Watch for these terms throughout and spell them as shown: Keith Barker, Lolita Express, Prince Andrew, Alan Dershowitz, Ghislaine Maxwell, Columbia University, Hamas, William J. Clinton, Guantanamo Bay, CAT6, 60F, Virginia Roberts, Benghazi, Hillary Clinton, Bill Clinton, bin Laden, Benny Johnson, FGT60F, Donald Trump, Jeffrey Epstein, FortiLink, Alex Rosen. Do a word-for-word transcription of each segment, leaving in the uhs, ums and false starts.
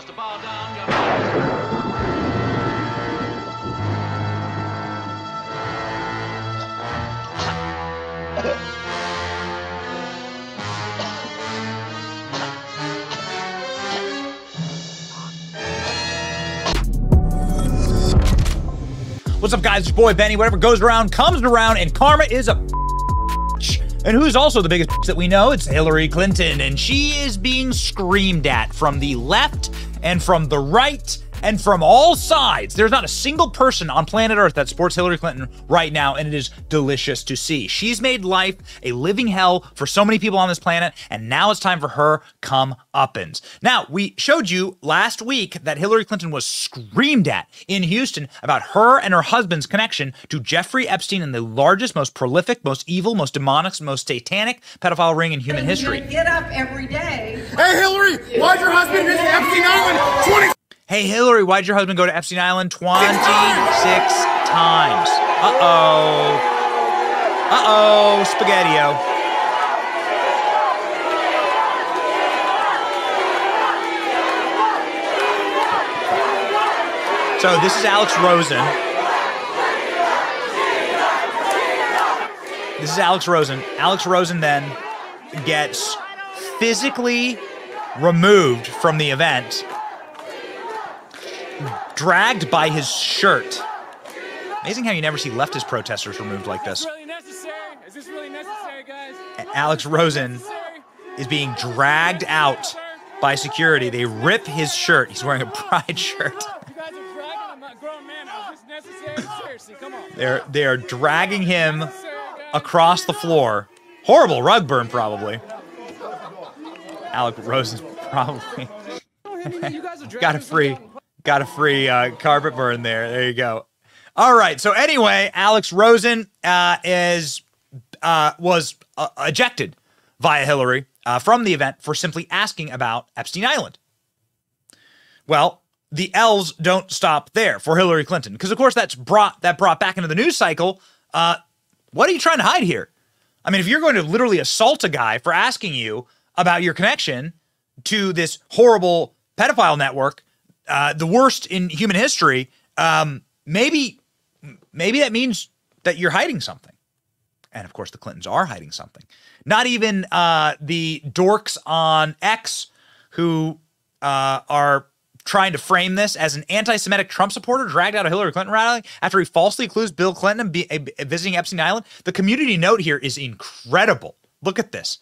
is to bow down your What's up, guys? It's your boy Benny. Whatever goes around comes around, and karma is a And who's also the biggest that we know? It's Hillary Clinton, and she is being screamed at from the left and from the right and from all sides. There's not a single person on planet Earth that supports Hillary Clinton right now, and it is delicious to see. She's made life a living hell for so many people on this planet, and now it's time for her comeuppance. Now, we showed you last week that Hillary Clinton was screamed at in Houston about her and her husband's connection to Jeffrey Epstein and the largest, most prolific, most evil, most demonic, most satanic pedophile ring in human history. Get up every day. Hey, Hillary, why's your husband visit Epstein Island twenty? Hey, Hillary, why'd your husband go to Epstein Island twenty-six times? Uh-oh. Uh-oh, Spaghetti-O. So this is Alex Rosen. This is Alex Rosen. Alex Rosen then gets physically removed from the event, dragged by his shirt. Amazing how you never see leftist protesters removed like this. Is this really necessary? Is this really necessary, guys? And Alex Rosen is being dragged out by security. They rip his shirt. He's wearing a pride shirt. You guys are dragging a grown man out. Is this necessary? Seriously, come on. They're they are dragging him across the floor. Horrible rug burn, probably. Alex Rosen probably got a free. Got a free uh, carpet burn there. There you go. All right. So anyway, Alex Rosen uh, is uh, was uh, ejected via Hillary uh, from the event for simply asking about Epstein Island. Well, the L's don't stop there for Hillary Clinton, because of course that's brought that brought back into the news cycle. Uh, what are you trying to hide here? I mean, if you're going to literally assault a guy for asking you about your connection to this horrible pedophile network, Uh, the worst in human history, um, maybe maybe that means that you're hiding something. And of course, the Clintons are hiding something. Not even uh, the dorks on X who uh, are trying to frame this as an anti-Semitic Trump supporter dragged out of Hillary Clinton rally after he falsely accused Bill Clinton of be, uh, visiting Epstein Island. The community note here is incredible. Look at this.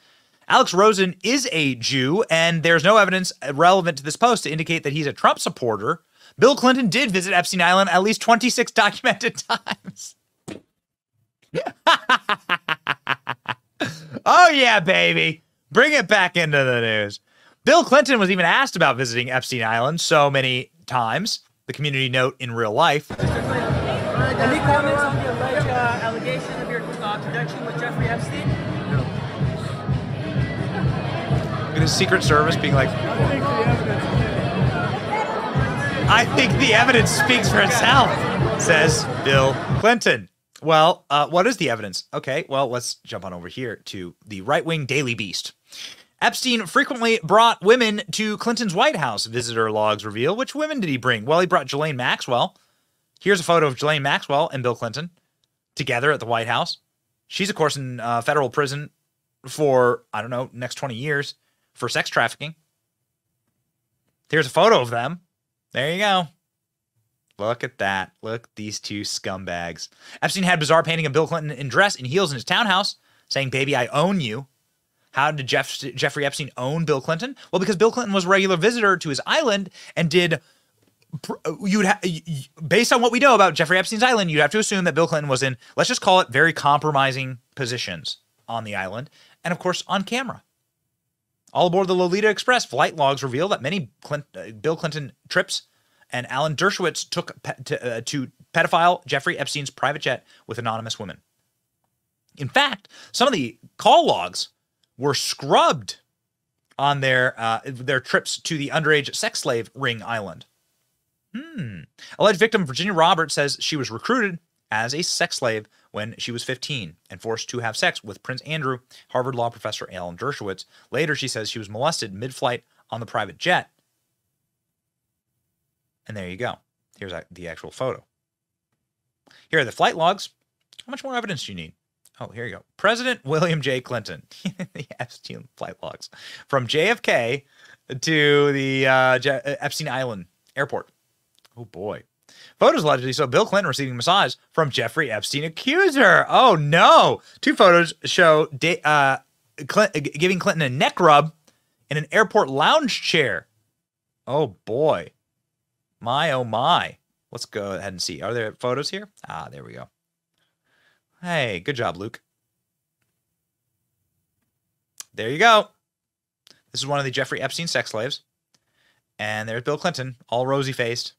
Alex Rosen is a Jew, and there's no evidence relevant to this post to indicate that he's a Trump supporter. Bill Clinton did visit Epstein Island at least twenty-six documented times. Oh, yeah, baby. Bring it back into the news. Bill Clinton was even asked about visiting Epstein Island so many times. The community note in real life. Any comments on the alleged uh, allegation of your uh, connection with Jeffrey Epstein? His Secret Service being like, I think the evidence speaks for itself, says Bill Clinton. Well, uh, what is the evidence? Okay, well, let's jump on over here to the right-wing Daily Beast. Epstein frequently brought women to Clinton's White House, visitor logs reveal. Which women did he bring? Well, he brought Ghislaine Maxwell. Here's a photo of Ghislaine Maxwell and Bill Clinton together at the White House. She's, of course, in uh, federal prison for, I don't know, next twenty years. For sex trafficking. Here's a photo of them. There you go. Look at that. Look at these two scumbags. Epstein had bizarre painting of Bill Clinton in dress and heels in his townhouse, saying, "Baby, I own you." How did Jeff, Jeffrey Epstein own Bill Clinton? Well, because Bill Clinton was a regular visitor to his island and did. You'd ha based on what we know about Jeffrey Epstein's island, you'd have to assume that Bill Clinton was in, let's just call it, very compromising positions on the island, and of course on camera. All aboard the Lolita Express, flight logs reveal that many Clint, uh, Bill Clinton trips and Alan Dershowitz took pe to, uh, to pedophile Jeffrey Epstein's private jet with anonymous women. In fact, some of the call logs were scrubbed on their uh, their trips to the underage sex slave ring island. Hmm. Alleged victim Virginia Roberts says she was recruited as a sex slave when she was fifteen and forced to have sex with Prince Andrew, Harvard Law professor Alan Dershowitz. Later, she says she was molested mid-flight on the private jet. And there you go. Here's the actual photo. Here are the flight logs. How much more evidence do you need? Oh, here you go. President William J. Clinton. The Epstein flight logs. From J F K to the uh, Je Epstein Island airport. Oh, boy. Photos allegedly show Bill Clinton receiving massage from Jeffrey Epstein accuser. Oh, no. Two photos show de uh, Clint giving Clinton a neck rub in an airport lounge chair. Oh, boy. My, oh, my. Let's go ahead and see. Are there photos here? Ah, there we go. Hey, good job, Luke. There you go. This is one of the Jeffrey Epstein sex slaves. And there's Bill Clinton, all rosy-faced,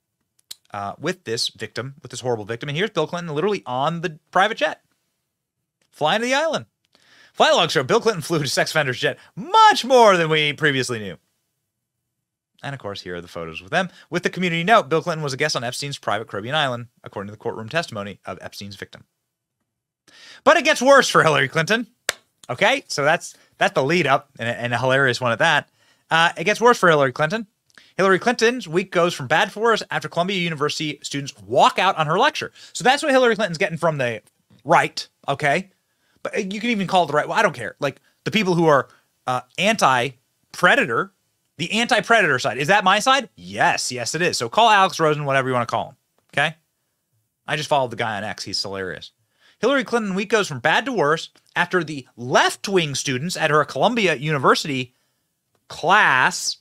uh, with this victim, with this horrible victim. And here's Bill Clinton literally on the private jet, flying to the island. Flight logs show Bill Clinton flew to sex offender's jet much more than we previously knew. And, of course, here are the photos with them. With the community note, Bill Clinton was a guest on Epstein's private Caribbean island, according to the courtroom testimony of Epstein's victim. But it gets worse for Hillary Clinton. Okay, so that's that's the lead up, and a, and a hilarious one at that. Uh, it gets worse for Hillary Clinton. Hillary Clinton's week goes from bad for worse after Columbia University students walk out on her lecture. So that's what Hillary Clinton's getting from the right, okay? But you can even call it the right. Well, I don't care. Like, the people who are uh, anti-predator, the anti-predator side. Is that my side? Yes. Yes, it is. So call Alex Rosen, whatever you want to call him. Okay? I just followed the guy on X. He's hilarious. Hillary Clinton week goes from bad to worse after the left-wing students at her Columbia University class,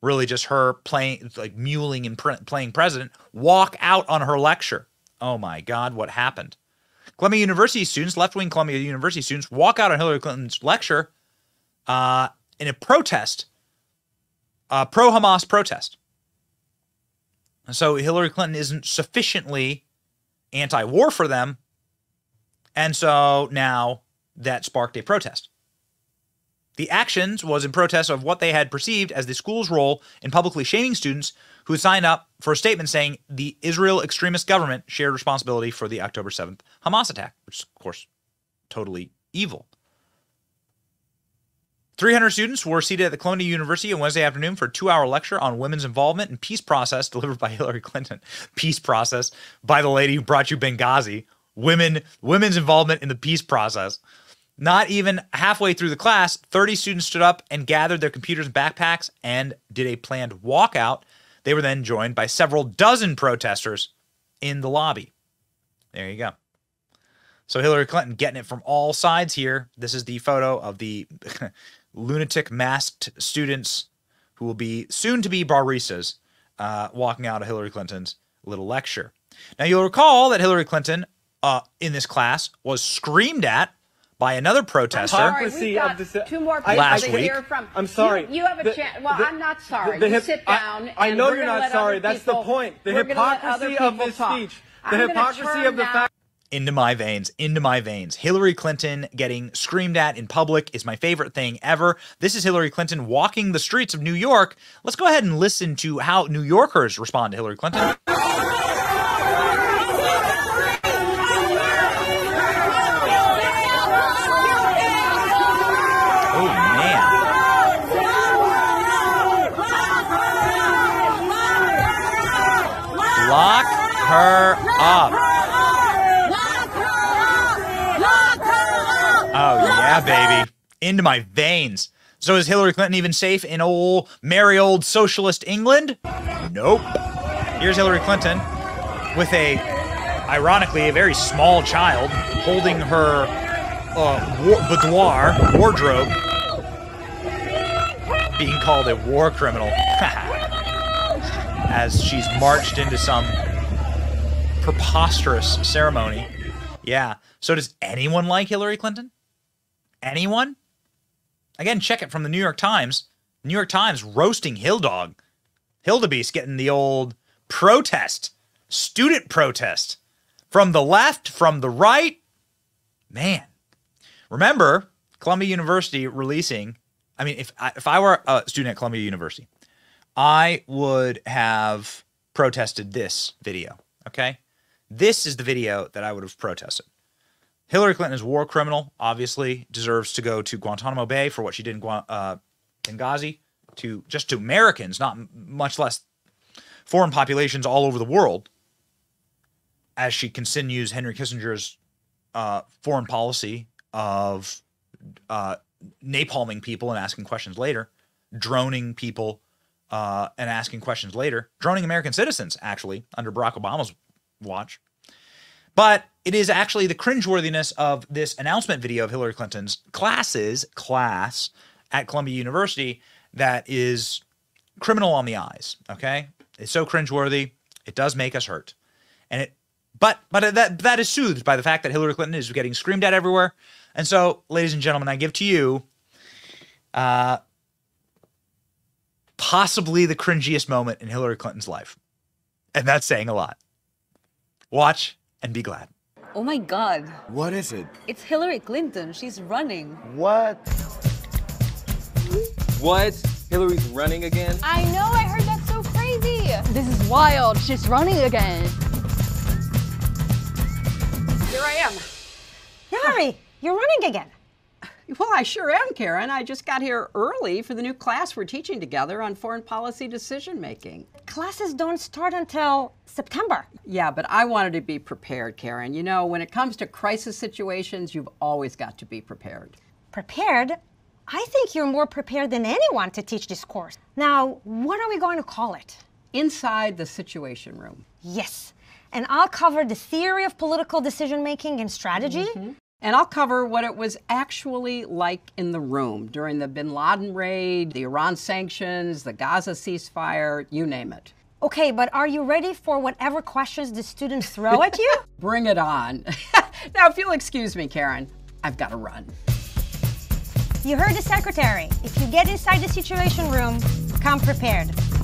really just her playing, like muling and pre playing president, walk out on her lecture. Oh, my God. What happened? Columbia University students, left-wing Columbia University students, walk out on Hillary Clinton's lecture uh, in a protest. Uh, pro-Hamas protest. And so Hillary Clinton isn't sufficiently anti-war for them. And so now that sparked a protest. The actions was in protest of what they had perceived as the school's role in publicly shaming students who had signed up for a statement saying the Israel extremist government shared responsibility for the October seventh Hamas attack, which is, of course, totally evil. three hundred students were seated at the Columbia University on Wednesday afternoon for a two-hour lecture on women's involvement in peace process delivered by Hillary Clinton. Peace process by the lady who brought you Benghazi. Women, women's involvement in the peace process. Not even halfway through the class, thirty students stood up and gathered their computers and backpacks and did a planned walkout. They were then joined by several dozen protesters in the lobby. There you go. So Hillary Clinton getting it from all sides here. This is the photo of the lunatic masked students who will be soon to be baristas uh, walking out of Hillary Clinton's little lecture. Now, you'll recall that Hillary Clinton uh, in this class was screamed at by another protester last week. I'm sorry. You, you have a the, chance. Well, the, I'm not sorry. The, the you sit down. I, I know you're not sorry. That's people, the point. The hypocrisy of this talk. speech. The I'm hypocrisy of the fact. Into my veins, into my veins. Hillary Clinton getting screamed at in public is my favorite thing ever. This is Hillary Clinton walking the streets of New York. Let's go ahead and listen to how New Yorkers respond to Hillary Clinton. Oh, man. Lock her up. Yeah, baby. Into my veins. So is Hillary Clinton even safe in old, merry old socialist England? Nope. Here's Hillary Clinton with a, ironically, a very small child holding her uh, war boudoir, wardrobe, being called a war criminal as she's marched into some preposterous ceremony. Yeah. So does anyone like Hillary Clinton? Anyone? Again, check it from the New York Times. New York Times roasting Hildog. Hildebeest getting the old protest, student protest from the left, from the right. Man, remember Columbia University releasing. I mean, if I, if I were a student at Columbia University, I would have protested this video. Okay, this is the video that I would have protested. Hillary Clinton is a war criminal, obviously, deserves to go to Guantanamo Bay for what she did in Gua uh, Benghazi, to, just to Americans, not much less foreign populations all over the world as she continues Henry Kissinger's uh, foreign policy of uh, napalming people and asking questions later, droning people uh, and asking questions later, droning American citizens, actually, under Barack Obama's watch. But it is actually the cringeworthiness of this announcement video of Hillary Clinton's classes, class at Columbia University that is criminal on the eyes, okay? It's so cringeworthy, it does make us hurt. And it, but but that that is soothed by the fact that Hillary Clinton is getting screamed at everywhere. And so, ladies and gentlemen, I give to you uh, possibly the cringiest moment in Hillary Clinton's life. And that's saying a lot. Watch and be glad. Oh my God. What is it? It's Hillary Clinton. She's running. What? What? Hillary's running again? I know. I heard that's so crazy. This is wild. She's running again. Here I am. Hillary, you're running again. Well, I sure am, Karen. I just got here early for the new class we're teaching together on foreign policy decision-making. Classes don't start until September. Yeah, but I wanted to be prepared, Karen. You know, when it comes to crisis situations, you've always got to be prepared. Prepared? I think you're more prepared than anyone to teach this course. Now, what are we going to call it? Inside the Situation Room. Yes, and I'll cover the theory of political decision-making and strategy. Mm-hmm. And I'll cover what it was actually like in the room during the bin Laden raid, the Iran sanctions, the Gaza ceasefire, you name it. Okay, but are you ready for whatever questions the students throw at you? Bring it on. Now, if you'll excuse me, Karen, I've got to run. You heard the secretary. If you get inside the Situation Room, come prepared.